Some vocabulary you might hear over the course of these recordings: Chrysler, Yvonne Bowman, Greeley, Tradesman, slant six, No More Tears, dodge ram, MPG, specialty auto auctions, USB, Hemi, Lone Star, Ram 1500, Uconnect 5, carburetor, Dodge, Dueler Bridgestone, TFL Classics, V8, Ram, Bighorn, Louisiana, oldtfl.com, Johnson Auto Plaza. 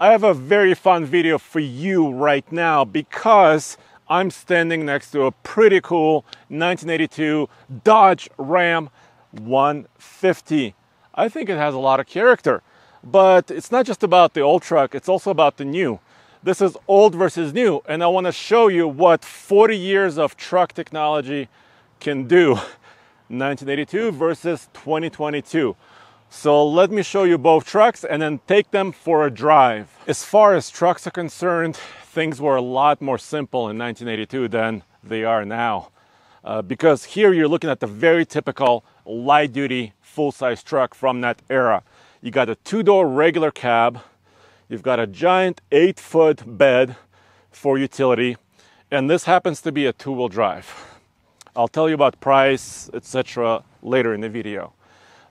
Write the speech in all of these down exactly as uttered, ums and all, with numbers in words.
I have a very fun video for you right now because I'm standing next to a pretty cool nineteen eighty-two Dodge Ram one fifty. I think it has a lot of character, but it's not just about the old truck, it's also about the new. This is old versus new, and I want to show you what forty years of truck technology can do. nineteen eighty-two versus twenty twenty-two. So let me show you both trucks and then take them for a drive. As far as trucks are concerned, things were a lot more simple in nineteen eighty-two than they are now. Uh, because here you're looking at the very typical light-duty full-size truck from that era. You got a two-door regular cab, you've got a giant eight-foot bed for utility, and this happens to be a two-wheel drive. I'll tell you about price, et cetera later in the video.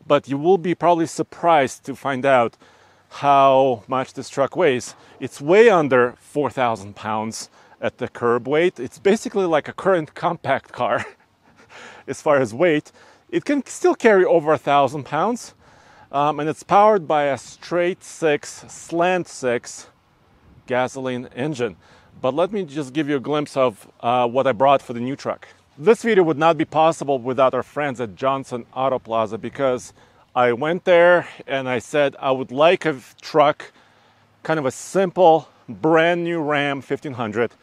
But you will be probably surprised to find out how much this truck weighs. It's way under four thousand pounds at the curb weight. It's basically like a current compact car as far as weight. It can still carry over a thousand pounds. Um, and it's powered by a straight six, slant six gasoline engine. But let me just give you a glimpse of uh, what I brought for the new truck. This video would not be possible without our friends at Johnson Auto Plaza, because I went there and I said I would like a truck, kind of a simple, brand new Ram fifteen hundred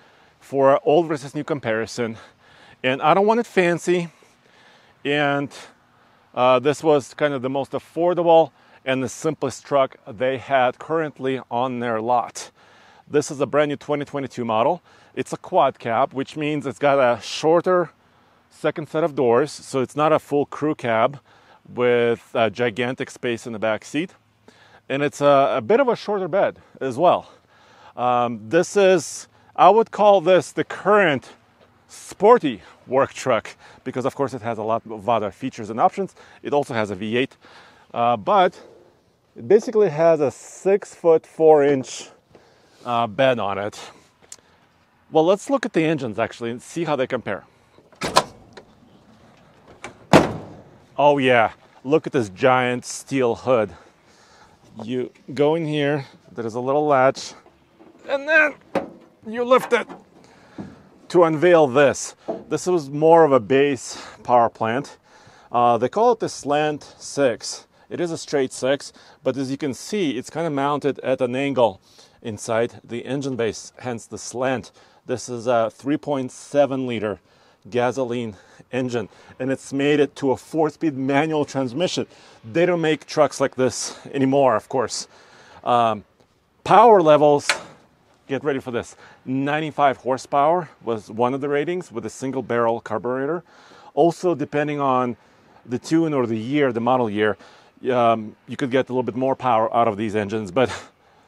for an old versus new comparison. And I don't want it fancy. And uh, this was kind of the most affordable and the simplest truck they had currently on their lot. This is a brand new twenty twenty-two model. It's a quad cab, which means it's got a shorter second set of doors, so it's not a full crew cab with a gigantic space in the back seat, and it's a, a bit of a shorter bed as well. Um, this is, I would call this the current sporty work truck, because of course it has a lot of other features and options. It also has a V eight, uh, but it basically has a six foot four inch uh, bed on it. Well, let's look at the engines actually and see how they compare. Oh yeah, look at this giant steel hood. You go in here, there's a little latch, and then you lift it to unveil this. This was more of a base power plant. Uh, they call it the slant six. It is a straight six, but as you can see, it's kind of mounted at an angle inside the engine base, hence the slant. This is a three point seven liter gasoline engine, and it's made it to a four-speed manual transmission. They don't make trucks like this anymore, of course. Um, power levels, get ready for this, ninety-five horsepower was one of the ratings with a single barrel carburetor. Also, depending on the tune or the year, the model year, um, you could get a little bit more power out of these engines, but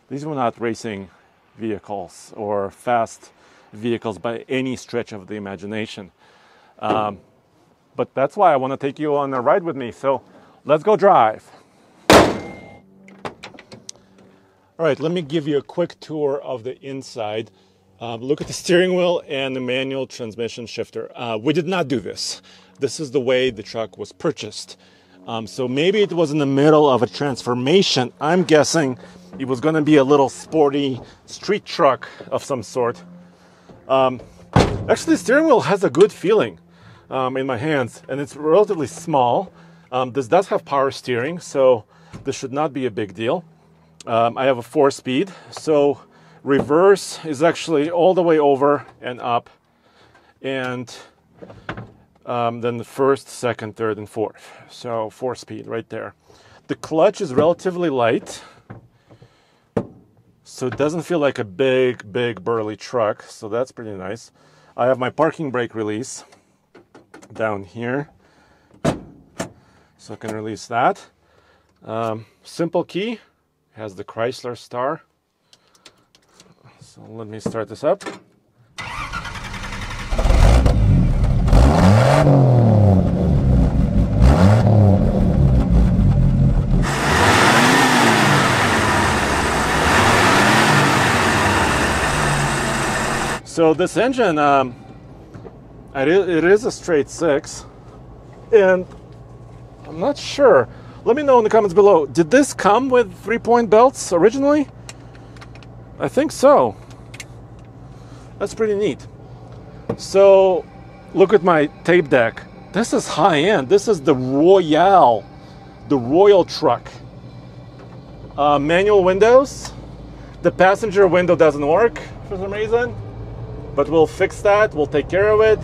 these were not racing vehicles or fast vehicles by any stretch of the imagination. Um, but that's why I want to take you on a ride with me. So let's go drive. All right, let me give you a quick tour of the inside. Um, look at the steering wheel and the manual transmission shifter. Uh, we did not do this. This is the way the truck was purchased. Um, so maybe it was in the middle of a transformation. I'm guessing it was going to be a little sporty street truck of some sort. Um, actually, the steering wheel has a good feeling um, in my hands, and it's relatively small. Um, this does have power steering, so this should not be a big deal. Um, I have a four-speed, so reverse is actually all the way over and up, and um, then the first, second, third, and fourth. So four-speed right there. The clutch is relatively light. So it doesn't feel like a big, big burly truck. So that's pretty nice. I have my parking brake release down here. So I can release that. Um, simple key, has the Chrysler star. So let me start this up. So this engine, um, it is a straight six, and I'm not sure. Let me know in the comments below, did this come with three-point belts originally? I think so. That's pretty neat. So look at my tape deck. This is high end. This is the Royale, the Royal truck. Uh, manual windows. The passenger window doesn't work for some reason, but we'll fix that. We'll take care of it.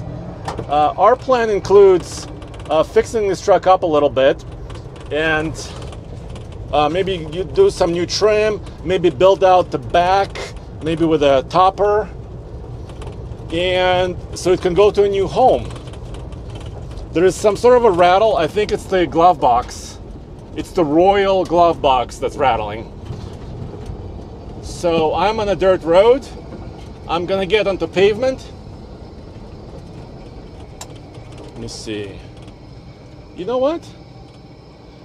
Uh, our plan includes uh, fixing this truck up a little bit, and uh, maybe you do some new trim, maybe build out the back, maybe with a topper, and so it can go to a new home. There is some sort of a rattle. I think it's the glove box. It's the Royal glove box that's rattling. So I'm on a dirt road. I'm gonna get onto pavement. Let me see. You know what?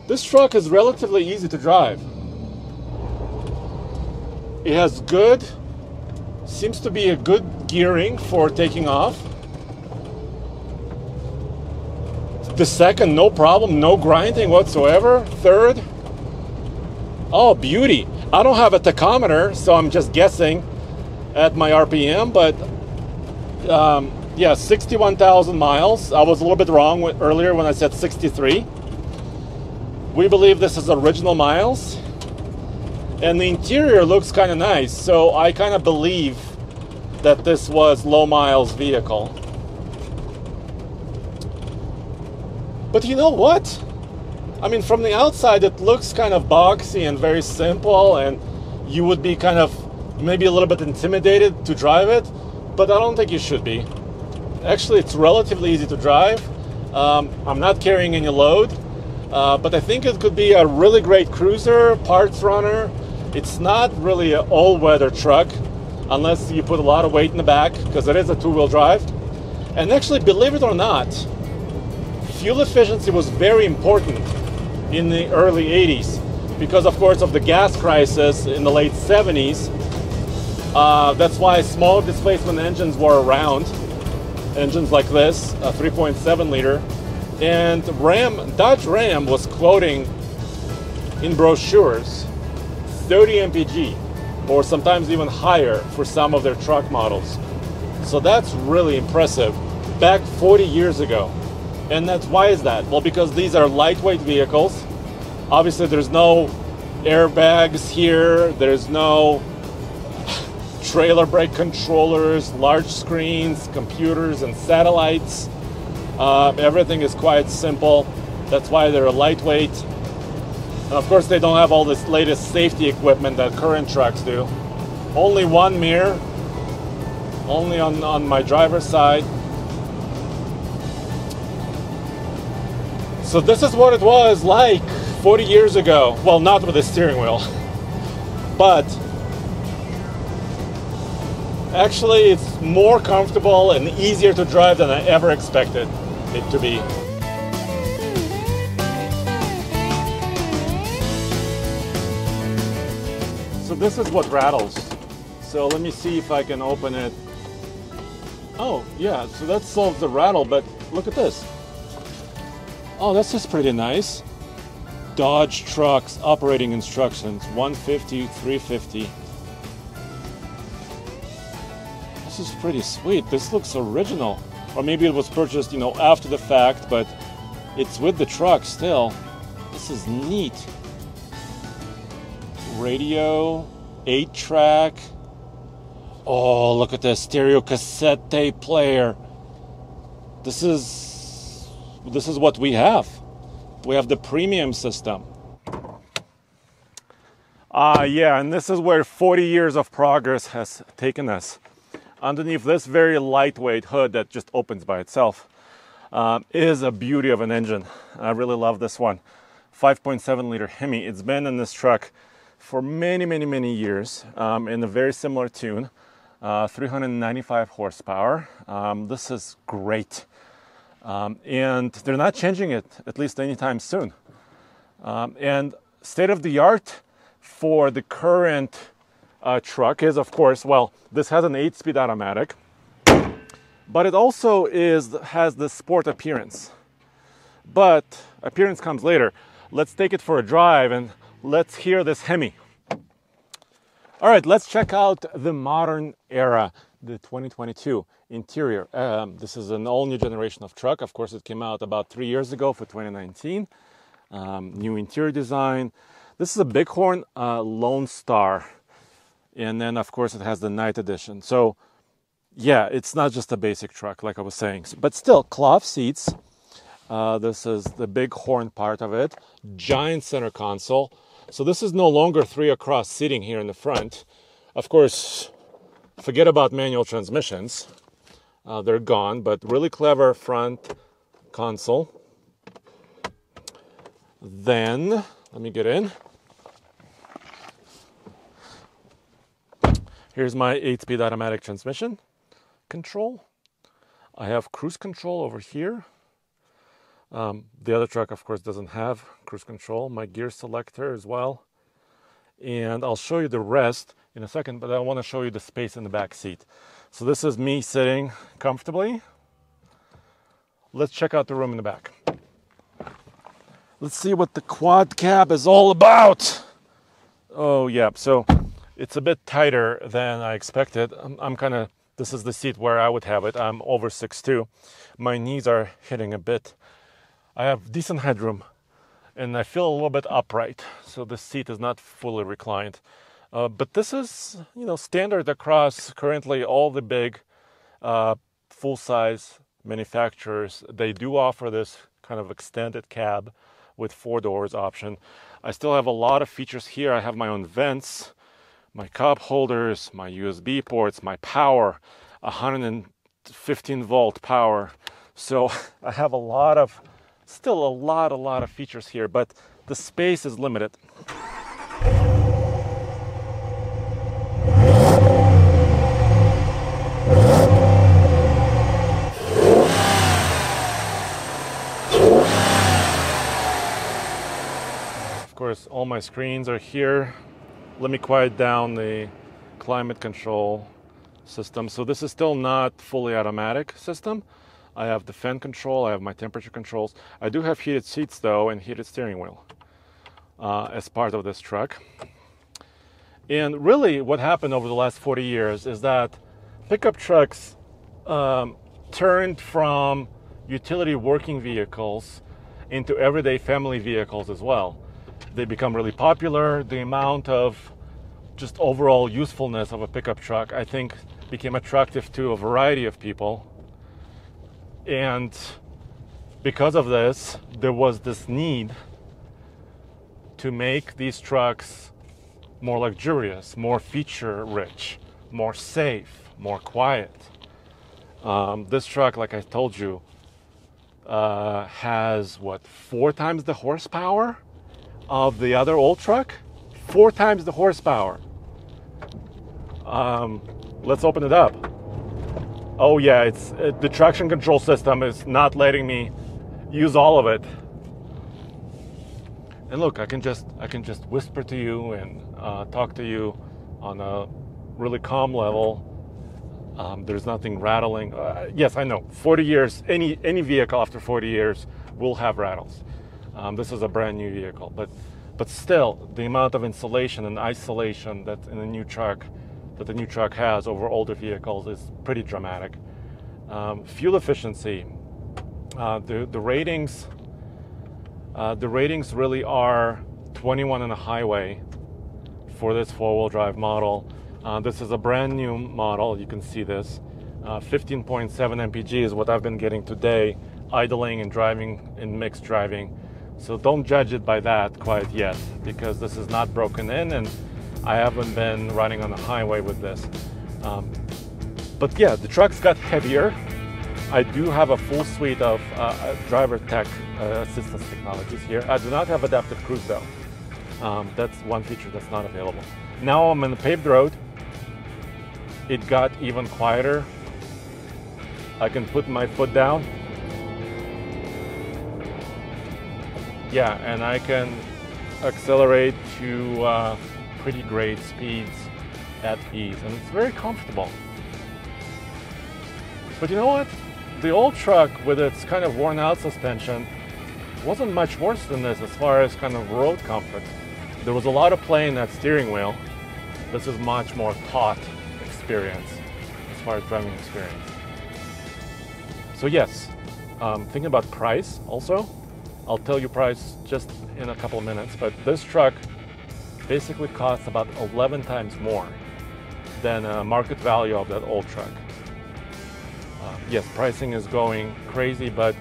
This truck is relatively easy to drive. It has good, seems to be a good gearing for taking off. The second, no problem, no grinding whatsoever. Third, oh, beauty. I don't have a tachometer, so I'm just guessing at my R P M, but um, yeah, sixty-one thousand miles. I was a little bit wrong with, earlier when I said sixty-three. We believe this is original miles. And the interior looks kind of nice, so I kind of believe that this was low miles vehicle. But you know what? I mean, from the outside, it looks kind of boxy and very simple, and you would be kind of maybe a little bit intimidated to drive it, but I don't think you should be. Actually, it's relatively easy to drive. Um, I'm not carrying any load, uh, but I think it could be a really great cruiser, parts runner. It's not really an all-weather truck, unless you put a lot of weight in the back, because it is a two-wheel drive. And actually, believe it or not, fuel efficiency was very important in the early eighties, because of course of the gas crisis in the late seventies. Uh, that's why small displacement engines were around, engines like this, a three point seven liter, and Ram, Dodge Ram was quoting in brochures thirty M P G or sometimes even higher for some of their truck models. So that's really impressive back forty years ago. And that's why is that? Well, because these are lightweight vehicles. Obviously there's no airbags here, there's no trailer brake controllers, large screens, computers, and satellites. Uh, everything is quite simple. That's why they're lightweight. And of course, they don't have all this latest safety equipment that current trucks do. Only one mirror, only on, on my driver's side. So this is what it was like forty years ago. Well, not with a steering wheel, but actually, it's more comfortable and easier to drive than I ever expected it to be. So this is what rattles. So let me see if I can open it. Oh, yeah, so that solves the rattle, but look at this. Oh, this is pretty nice. Dodge trucks, operating instructions, one fifty, three fifty. This is pretty sweet. This looks original, or maybe it was purchased, you know, after the fact, but it's with the truck still. This is neat. Radio, eight track. Oh, look at this stereo cassette tape player. This is this is what we have. We have the premium system. Ah, uh, yeah, and this is where forty years of progress has taken us. Underneath this very lightweight hood that just opens by itself um, is a beauty of an engine. I really love this one. five point seven liter Hemi. It's been in this truck for many, many, many years um, in a very similar tune. Uh, three hundred ninety-five horsepower. Um, this is great. Um, and they're not changing it, at least anytime soon. Um, and state of the art for the current Uh, truck is, of course, well, this has an eight-speed automatic, but it also is has the sport appearance. But appearance comes later. Let's take it for a drive and let's hear this Hemi. All right, let's check out the modern era, the twenty twenty-two interior. Um, this is an all new generation of truck. Of course, it came out about three years ago for twenty nineteen. Um, new interior design. This is a Bighorn uh, Lone Star. And then, of course, it has the night edition. So, yeah, it's not just a basic truck, like I was saying. But still, cloth seats. Uh, this is the Bighorn part of it. Giant center console. So this is no longer three across seating here in the front. Of course, forget about manual transmissions. Uh, they're gone, but really clever front console. Then, let me get in. Here's my eight-speed automatic transmission control. I have cruise control over here. Um, the other truck, of course, doesn't have cruise control, my gear selector as well. And I'll show you the rest in a second, but I want to show you the space in the back seat. So this is me sitting comfortably. Let's check out the room in the back. Let's see what the quad cab is all about. Oh, yeah. So it's a bit tighter than I expected. I'm, I'm kind of, this is the seat where I would have it. I'm over six foot two. My knees are hitting a bit. I have decent headroom, and I feel a little bit upright, so the seat is not fully reclined. Uh, but this is, you know, standard across currently all the big uh, full-size manufacturers. They do offer this kind of extended cab with four doors option. I still have a lot of features here. I have my own vents, my cup holders, my U S B ports, my power, one hundred fifteen volt power. So I have a lot of Still a lot, a lot of features here, but the space is limited. Of course, all my screens are here. Let me quiet down the climate control system. So this is still not fully automatic system. I have the fan control, I have my temperature controls. I do have heated seats though, and heated steering wheel uh, as part of this truck. And really what happened over the last forty years is that pickup trucks um, turned from utility working vehicles into everyday family vehicles as well. They become really popular. The amount of just overall usefulness of a pickup truck, I think, became attractive to a variety of people. And because of this, there was this need to make these trucks more luxurious, more feature-rich, more safe, more quiet. Um, this truck, like I told you, uh, has, what, four times the horsepower of the other old truck? Four times the horsepower. Um, let's open it up. Oh yeah, it's it, the traction control system is not letting me use all of it. And look, I can just I can just whisper to you and uh, talk to you on a really calm level. Um, there's nothing rattling. Uh, yes, I know. forty years, any any vehicle after forty years will have rattles. Um, this is a brand new vehicle, but but still, the amount of insulation and isolation that's in a new truck. That the new truck has over older vehicles is pretty dramatic. Um, fuel efficiency, uh, the, the ratings, uh, the ratings really are twenty-one on a highway for this four-wheel drive model. Uh, this is a brand new model, you can see this. fifteen point seven uh, M P G is what I've been getting today, idling and driving and mixed driving. So don't judge it by that quite yet, because this is not broken in and I haven't been running on the highway with this. Um, but yeah, the truck's got heavier. I do have a full suite of uh, driver tech uh, assistance technologies here. I do not have adaptive cruise though. Um, that's one feature that's not available. Now I'm on the paved road. It got even quieter. I can put my foot down. Yeah, and I can accelerate to uh, pretty great speeds at ease, and it's very comfortable. But you know what? The old truck with its kind of worn out suspension wasn't much worse than this as far as kind of road comfort. There was a lot of play in that steering wheel. This is much more thought experience as far as driving experience. So yes, um, thinking about price also. I'll tell you price just in a couple of minutes, but this truck basically costs about eleven times more than a market value of that old truck. Uh, yes, pricing is going crazy, but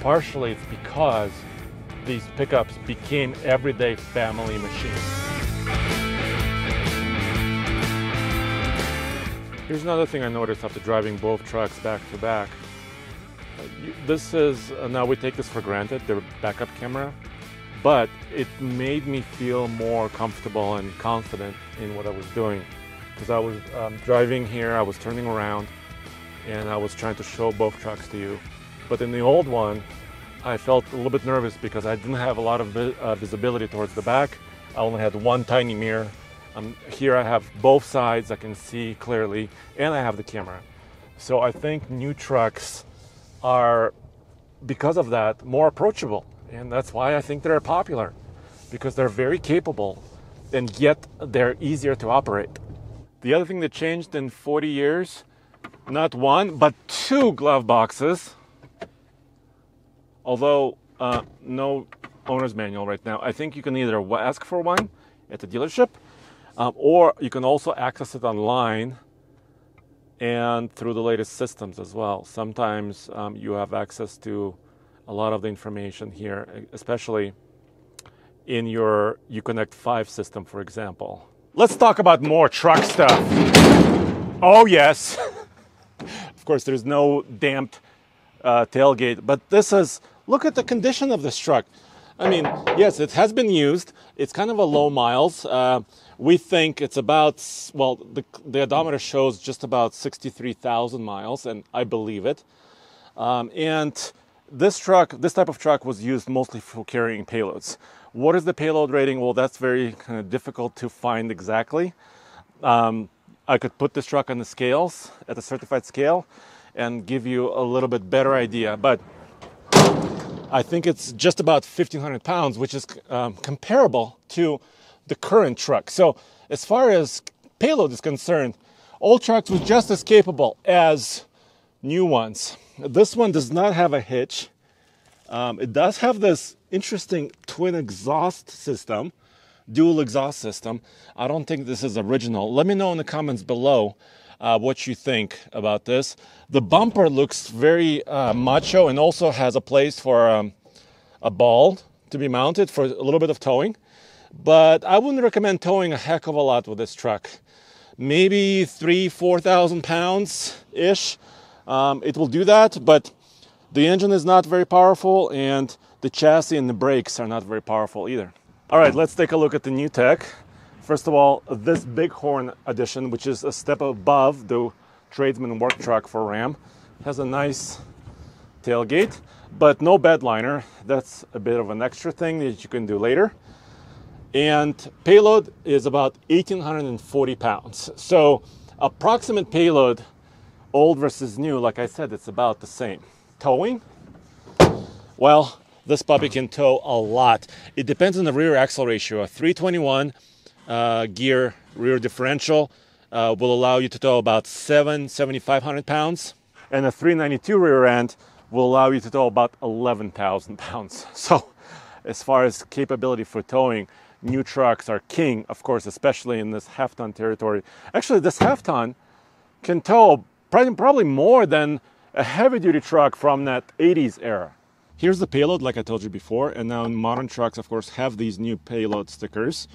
partially it's because these pickups became everyday family machines. Here's another thing I noticed after driving both trucks back to back. This is, now we take this for granted, the backup camera, but it made me feel more comfortable and confident in what I was doing. Because I was um, driving here, I was turning around, and I was trying to show both trucks to you. But in the old one, I felt a little bit nervous because I didn't have a lot of vi uh, visibility towards the back. I only had one tiny mirror. Um, here I have both sides, I can see clearly, and I have the camera. So I think new trucks are, because of that, more approachable. And that's why I think they're popular, because they're very capable and yet they're easier to operate. The other thing that changed in forty years, not one, but two glove boxes. Although uh, no owner's manual right now. I think you can either ask for one at the dealership um, or you can also access it online and through the latest systems as well. Sometimes um, you have access to a lot of the information here, especially in your Uconnect five system, for example. Let's talk about more truck stuff. Oh yes, of course there's no damped uh, tailgate, but this is, look at the condition of this truck. I mean, yes, it has been used. It's kind of a low miles. Uh, we think it's about, well, the, the odometer shows just about sixty-three thousand miles, and I believe it. Um, and this truck, this type of truck was used mostly for carrying payloads. What is the payload rating? Well, that's very kind of difficult to find exactly. Um, I could put this truck on the scales, at a certified scale, and give you a little bit better idea. But I think it's just about fifteen hundred pounds, which is um, comparable to the current truck. So as far as payload is concerned, old trucks were just as capable as new ones. This one does not have a hitch. Um, it does have this interesting twin exhaust system, dual exhaust system. I don't think this is original. Let me know in the comments below Uh, what you think about this. The bumper looks very uh, macho and also has a place for um, a ball to be mounted for a little bit of towing. But I wouldn't recommend towing a heck of a lot with this truck. Maybe three, four thousand pounds-ish. Um, it will do that, but the engine is not very powerful and the chassis and the brakes are not very powerful either. All right, let's take a look at the new tech. First of all, this Bighorn edition, which is a step above the Tradesman work truck for Ram, has a nice tailgate, but no bed liner. That's a bit of an extra thing that you can do later. And payload is about eighteen forty pounds. So approximate payload, old versus new, like I said, it's about the same. Towing? Well, this puppy can tow a lot. It depends on the rear axle ratio, three twenty-one. Uh, gear rear differential uh, will allow you to tow about seven, seventy-five hundred pounds, and a three ninety-two rear end will allow you to tow about eleven thousand pounds. So as far as capability for towing, new trucks are king, of course, especially in this half ton territory. Actually, this half ton can tow probably more than a heavy duty truck from that eighties era. Here's the payload, like I told you before, and now modern trucks, of course, have these new payload stickers.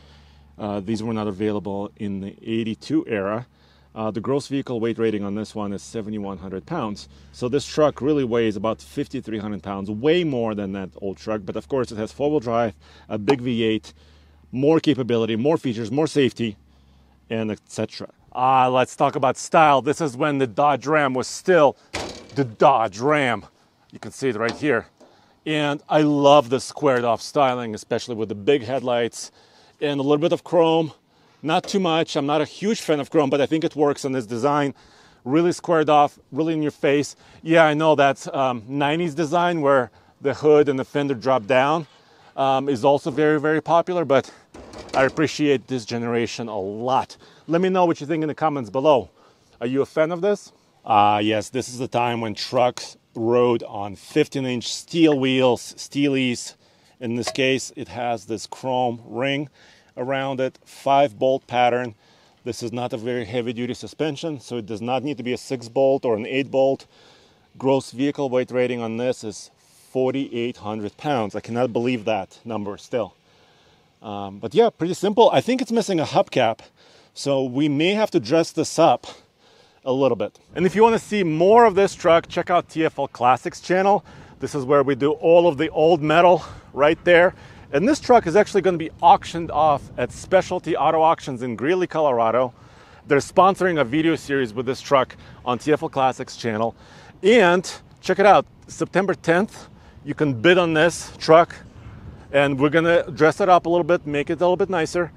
Uh, these were not available in the eighty-two era. Uh, the gross vehicle weight rating on this one is seventy-one hundred pounds. So this truck really weighs about fifty-three hundred pounds, way more than that old truck. But of course, it has four-wheel drive, a big V eight, more capability, more features, more safety, and et cetera. Ah, let's talk about style. This is when the Dodge Ram was still the Dodge Ram. You can see it right here. And I love the squared-off styling, especially with the big headlights and a little bit of chrome, not too much. I'm not a huge fan of chrome, but I think it works on this design. Really squared off, really in your face. Yeah, I know that um, nineties design where the hood and the fender drop down um, is also very, very popular, but I appreciate this generation a lot. Let me know what you think in the comments below. Are you a fan of this? Uh, yes, this is the time when trucks rode on fifteen inch steel wheels, steelies. In this case, it has this chrome ring around it, five bolt pattern. This is not a very heavy duty suspension, so it does not need to be a six bolt or an eight bolt. Gross vehicle weight rating on this is four thousand eight hundred pounds. I cannot believe that number still. Um, but yeah, pretty simple. I think it's missing a hubcap, so we may have to dress this up a little bit. And if you want to see more of this truck, check out T F L Classics channel. This is where we do all of the old metal right there. And this truck is actually going to be auctioned off at Specialty Auto Auctions in Greeley, Colorado. They're sponsoring a video series with this truck on T F L Classics channel. And check it out, September tenth, you can bid on this truck, and we're going to dress it up a little bit, make it a little bit nicer.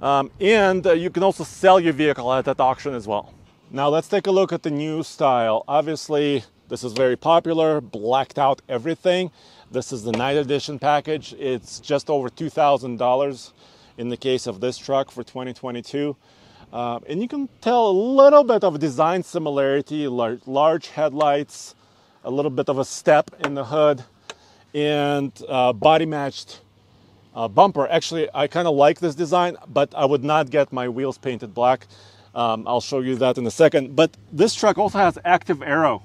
Um, and uh, you can also sell your vehicle at that auction as well. Now let's take a look at the new style. Obviously, this is very popular, blacked out everything. This is the night edition package. It's just over two thousand dollars in the case of this truck for twenty twenty-two. Uh, and you can tell a little bit of design similarity, large, large headlights, a little bit of a step in the hood, and uh, body matched uh, bumper. Actually, I kind of like this design, but I would not get my wheels painted black. Um, I'll show you that in a second. But this truck also has active aero.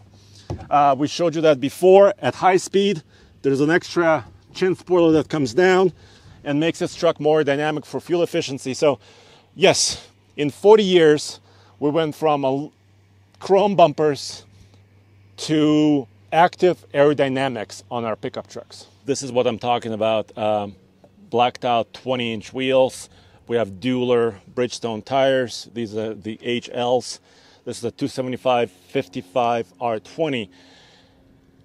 Uh, we showed you that before. At high speed, there's an extra chin spoiler that comes down and makes this truck more dynamic for fuel efficiency. So yes, in forty years, we went from a chrome bumpers to active aerodynamics on our pickup trucks. This is what I'm talking about. Um, blacked out twenty inch wheels. We have Dueler Bridgestone tires. These are the H Ls. This is a two seventy-five fifty-five R twenty.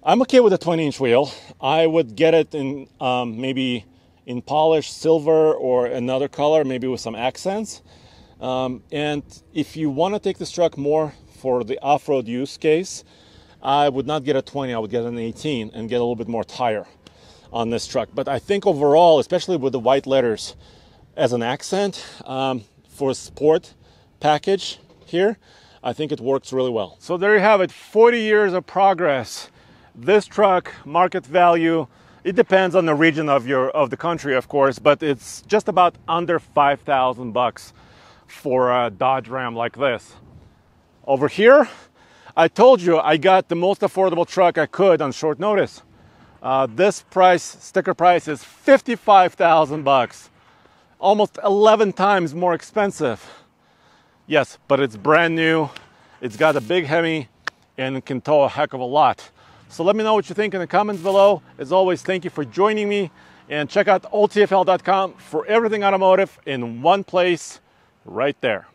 I'm okay with a twenty inch wheel. I would get it in um, maybe in polished silver or another color, maybe with some accents. Um, and if you want to take this truck more for the off-road use case, I would not get a twenty, I would get an eighteen and get a little bit more tire on this truck. But I think overall, especially with the white letters, as an accent um, for a sport package here, I think it works really well. So there you have it, forty years of progress. This truck, market value, it depends on the region of your of the country, of course, but it's just about under five thousand bucks for a Dodge Ram like this. Over here, I told you I got the most affordable truck I could on short notice. Uh, this price, sticker price, is fifty-five thousand bucks. Almost eleven times more expensive. Yes, but it's brand new. It's got a big Hemi and it can tow a heck of a lot. So let me know what you think in the comments below. As always, thank you for joining me, and check out old T F L dot com for everything automotive in one place right there.